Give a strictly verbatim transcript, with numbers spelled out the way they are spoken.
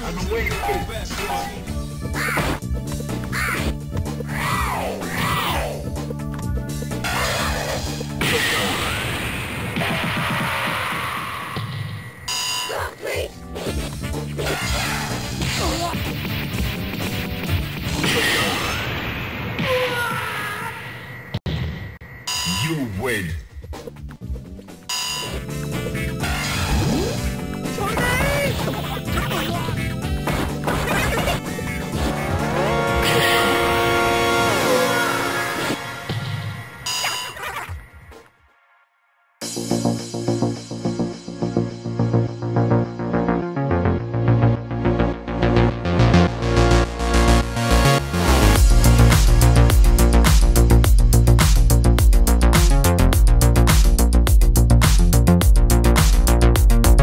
I'm waiting for you. You win.